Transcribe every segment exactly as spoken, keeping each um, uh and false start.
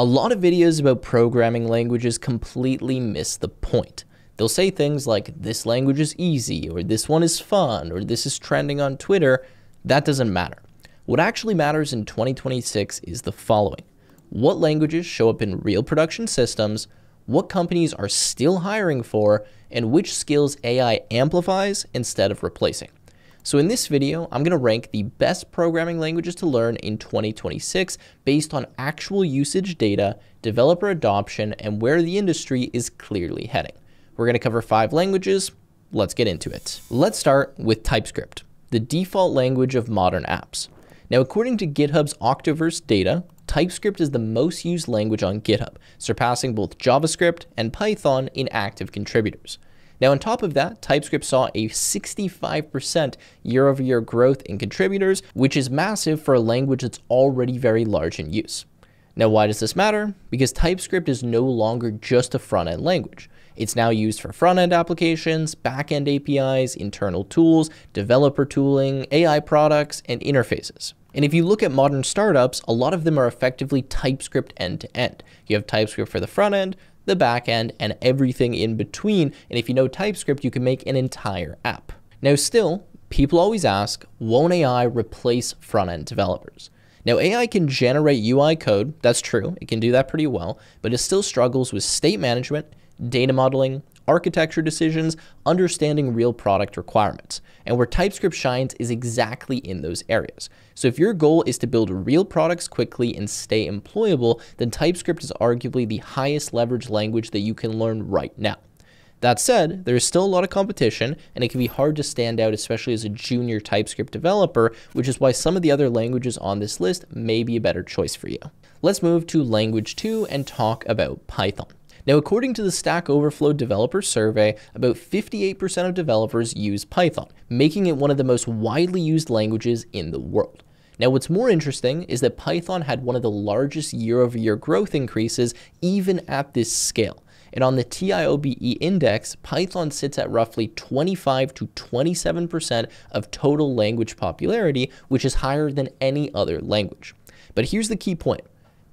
A lot of videos about programming languages completely miss the point. They'll say things like, this language is easy, or this one is fun, or this is trending on Twitter. That doesn't matter. What actually matters in twenty twenty-six is the following. What languages show up in real production systems, what companies are still hiring for, and which skills A I amplifies instead of replacing. So in this video, I'm going to rank the best programming languages to learn in twenty twenty-six based on actual usage data, developer adoption, and where the industry is clearly heading. We're going to cover five languages. Let's get into it. Let's start with TypeScript, the default language of modern apps. Now, according to GitHub's Octoverse data, TypeScript is the most used language on GitHub, surpassing both JavaScript and Python in active contributors. Now, on top of that, TypeScript saw a sixty-five percent year-over-year growth in contributors, which is massive for a language that's already very large in use. Now, why does this matter? Because TypeScript is no longer just a front-end language. It's now used for front-end applications, back-end A P Is, internal tools, developer tooling, A I products, and interfaces. And if you look at modern startups, a lot of them are effectively TypeScript end-to-end. You have TypeScript for the front-end, the back end, and everything in between. And if you know TypeScript, you can make an entire app. Now, still, people always ask, won't A I replace front-end developers? Now, A I can generate U I code. That's true. It can do that pretty well, but it still struggles with state management, data modeling, architecture decisions, understanding real product requirements. And where TypeScript shines is exactly in those areas. So if your goal is to build real products quickly and stay employable, then TypeScript is arguably the highest leverage language that you can learn right now. That said, there is still a lot of competition, and it can be hard to stand out, especially as a junior TypeScript developer, which is why some of the other languages on this list may be a better choice for you. Let's move to language two and talk about Python. Now, according to the Stack Overflow developer survey, about fifty-eight percent of developers use Python, making it one of the most widely used languages in the world. Now, what's more interesting is that Python had one of the largest year-over-year growth increases, even at this scale. And on the T I O B E index, Python sits at roughly twenty-five to twenty-seven percent of total language popularity, which is higher than any other language. But here's the key point.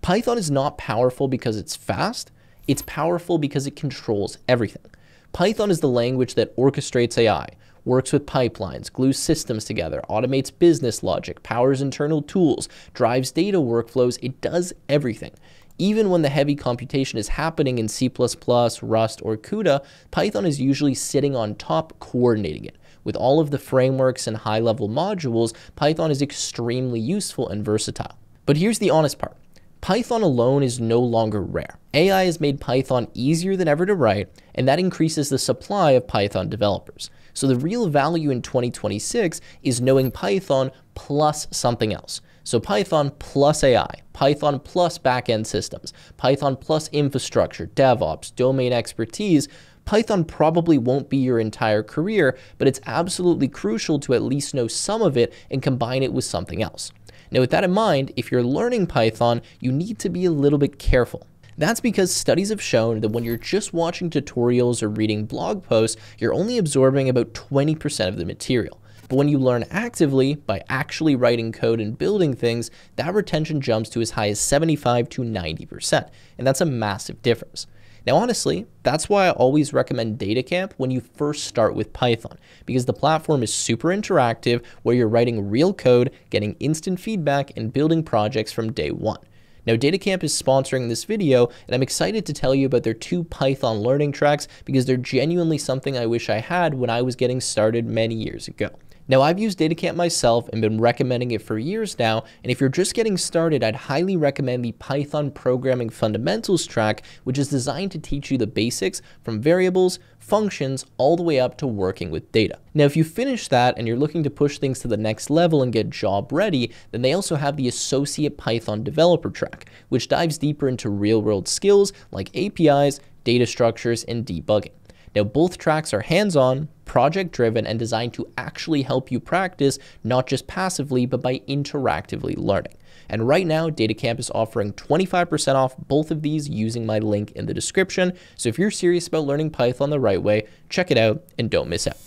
Python is not powerful because it's fast. It's powerful because it controls everything. Python is the language that orchestrates A I, works with pipelines, glues systems together, automates business logic, powers internal tools, drives data workflows. It does everything. Even when the heavy computation is happening in C plus plus, Rust, or CUDA, Python is usually sitting on top coordinating it. With all of the frameworks and high-level modules, Python is extremely useful and versatile. But here's the honest part. Python alone is no longer rare. A I has made Python easier than ever to write, and that increases the supply of Python developers. So the real value in twenty twenty-six is knowing Python plus something else. So Python plus A I, Python plus backend systems, Python plus infrastructure, DevOps, domain expertise. Python probably won't be your entire career, but it's absolutely crucial to at least know some of it and combine it with something else. Now, with that in mind, if you're learning Python, you need to be a little bit careful. That's because studies have shown that when you're just watching tutorials or reading blog posts, you're only absorbing about twenty percent of the material. But when you learn actively by actually writing code and building things, that retention jumps to as high as seventy-five to ninety percent. And that's a massive difference. Now, honestly, that's why I always recommend DataCamp when you first start with Python, because the platform is super interactive where you're writing real code, getting instant feedback, and building projects from day one. Now, DataCamp is sponsoring this video, and I'm excited to tell you about their two Python learning tracks because they're genuinely something I wish I had when I was getting started many years ago. Now, I've used DataCamp myself and been recommending it for years now, and if you're just getting started, I'd highly recommend the Python Programming Fundamentals track, which is designed to teach you the basics from variables, functions, all the way up to working with data. Now, if you finish that and you're looking to push things to the next level and get job ready, then they also have the Associate Python Developer track, which dives deeper into real-world skills like A P Is, data structures, and debugging. Now, both tracks are hands-on, project-driven, and designed to actually help you practice, not just passively, but by interactively learning. And right now, DataCamp is offering twenty-five percent off both of these using my link in the description. So if you're serious about learning Python the right way, check it out and don't miss out.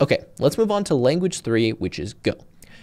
Okay, let's move on to language three, which is Go.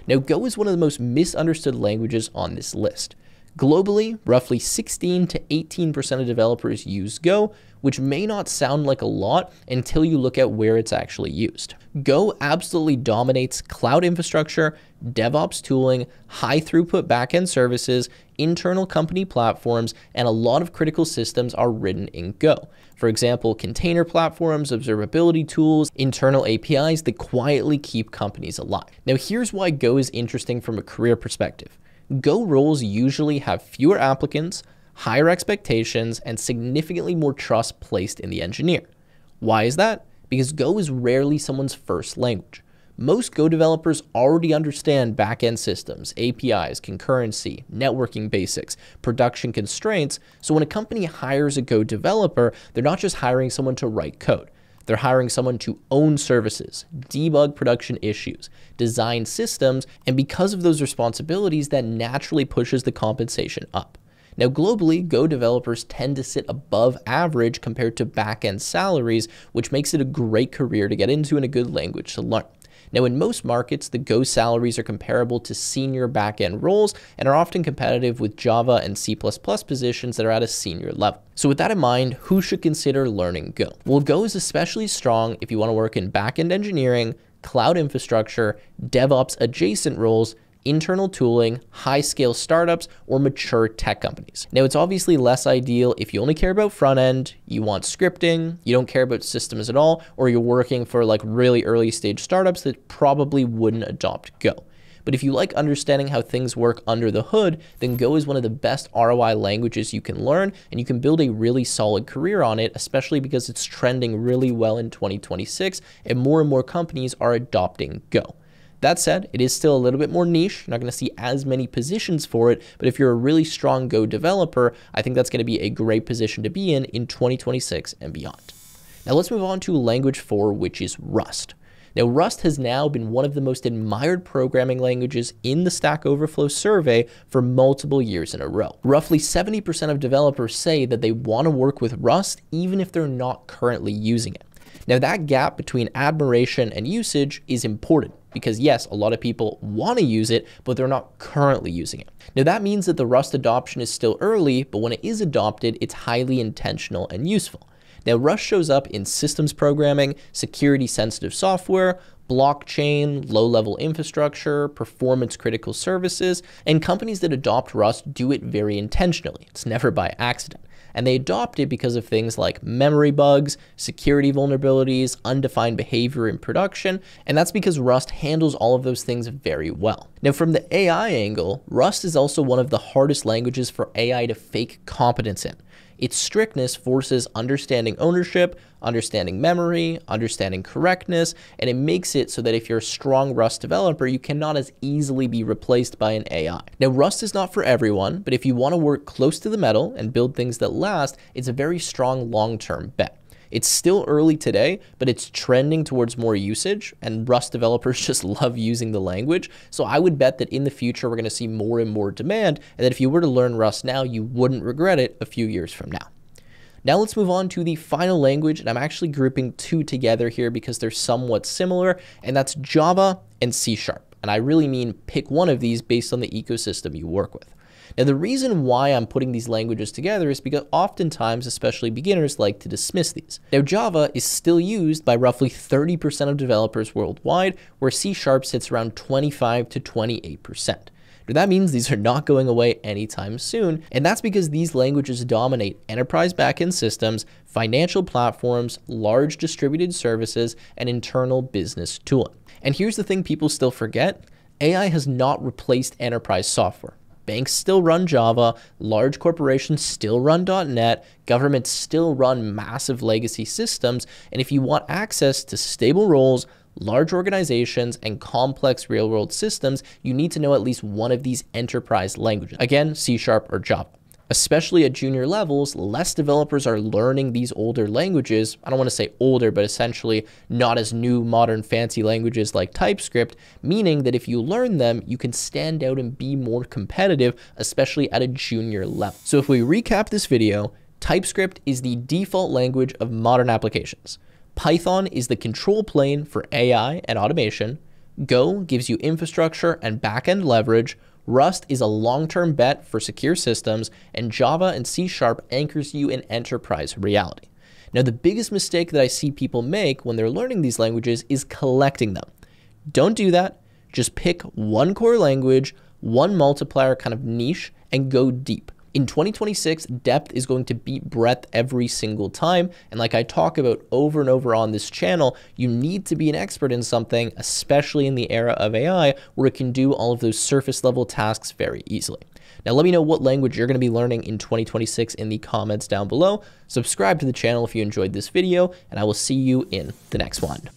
Now, Go is one of the most misunderstood languages on this list. Globally, roughly sixteen to eighteen percent of developers use Go, which may not sound like a lot until you look at where it's actually used. Go absolutely dominates cloud infrastructure, DevOps tooling, high throughput backend services, internal company platforms, and a lot of critical systems are written in Go. For example, container platforms, observability tools, internal A P Is that quietly keep companies alive. Now, here's why Go is interesting from a career perspective. Go roles usually have fewer applicants, higher expectations, and significantly more trust placed in the engineer. Why is that? Because Go is rarely someone's first language. Most Go developers already understand back-end systems, A P Is, concurrency, networking basics, production constraints, so when a company hires a Go developer, they're not just hiring someone to write code. They're hiring someone to own services, debug production issues, design systems, and because of those responsibilities, that naturally pushes the compensation up. Now, globally, Go developers tend to sit above average compared to back-end salaries, which makes it a great career to get into and a good language to learn. Now, in most markets, the Go salaries are comparable to senior back-end roles and are often competitive with Java and C plus plus positions that are at a senior level. So with that in mind, who should consider learning Go? Well, Go is especially strong if you want to work in back-end engineering, cloud infrastructure, DevOps adjacent roles, internal tooling, high-scale startups, or mature tech companies. Now, it's obviously less ideal if you only care about front-end, you want scripting, you don't care about systems at all, or you're working for like really early-stage startups that probably wouldn't adopt Go. But if you like understanding how things work under the hood, then Go is one of the best R O I languages you can learn, and you can build a really solid career on it, especially because it's trending really well in twenty twenty-six, and more and more companies are adopting Go. That said, it is still a little bit more niche. You're not going to see as many positions for it, but if you're a really strong Go developer, I think that's going to be a great position to be in in twenty twenty-six and beyond. Now let's move on to language four, which is Rust. Now, Rust has now been one of the most admired programming languages in the Stack Overflow survey for multiple years in a row. Roughly seventy percent of developers say that they want to work with Rust, even if they're not currently using it. Now, that gap between admiration and usage is important, because yes, a lot of people want to use it, but they're not currently using it. Now, that means that the Rust adoption is still early, but when it is adopted, it's highly intentional and useful. Now, Rust shows up in systems programming, security-sensitive software, blockchain, low-level infrastructure, performance-critical services, and companies that adopt Rust do it very intentionally. It's never by accident. And they adopt it because of things like memory bugs, security vulnerabilities, undefined behavior in production, and that's because Rust handles all of those things very well. Now, from the A I angle, Rust is also one of the hardest languages for A I to fake competence in. Its strictness forces understanding ownership, understanding memory, understanding correctness, and it makes it so that if you're a strong Rust developer, you cannot as easily be replaced by an A I. Now, Rust is not for everyone, but if you want to work close to the metal and build things that last, it's a very strong long-term bet. It's still early today, but it's trending towards more usage, and Rust developers just love using the language. So I would bet that in the future, we're going to see more and more demand, and that if you were to learn Rust now, you wouldn't regret it a few years from now. Now let's move on to the final language, and I'm actually grouping two together here because they're somewhat similar, and that's Java and C sharp. And I really mean pick one of these based on the ecosystem you work with. Now, the reason why I'm putting these languages together is because oftentimes, especially beginners, like to dismiss these. Now, Java is still used by roughly thirty percent of developers worldwide, where C sharp sits around twenty-five to twenty-eight percent. Now, that means these are not going away anytime soon, and that's because these languages dominate enterprise backend systems, financial platforms, large distributed services, and internal business tooling. And here's the thing people still forget: A I has not replaced enterprise software. Banks still run Java, large corporations still run .NET, governments still run massive legacy systems, and if you want access to stable roles, large organizations, and complex real-world systems, you need to know at least one of these enterprise languages. Again, C sharp or Java. Especially at junior levels, less developers are learning these older languages. I don't want to say older, but essentially not as new, modern, fancy languages like TypeScript, meaning that if you learn them, you can stand out and be more competitive, especially at a junior level. So if we recap this video, TypeScript is the default language of modern applications. Python is the control plane for A I and automation. Go gives you infrastructure and backend leverage. Rust is a long-term bet for secure systems, and Java and C sharp anchors you in enterprise reality. Now, the biggest mistake that I see people make when they're learning these languages is collecting them. Don't do that. Just pick one core language, one multiplier kind of niche, and go deep. In twenty twenty-six, depth is going to beat breadth every single time. And like I talk about over and over on this channel, you need to be an expert in something, especially in the era of A I, where it can do all of those surface level tasks very easily. Now, let me know what language you're going to be learning in twenty twenty-six in the comments down below. Subscribe to the channel if you enjoyed this video, and I will see you in the next one.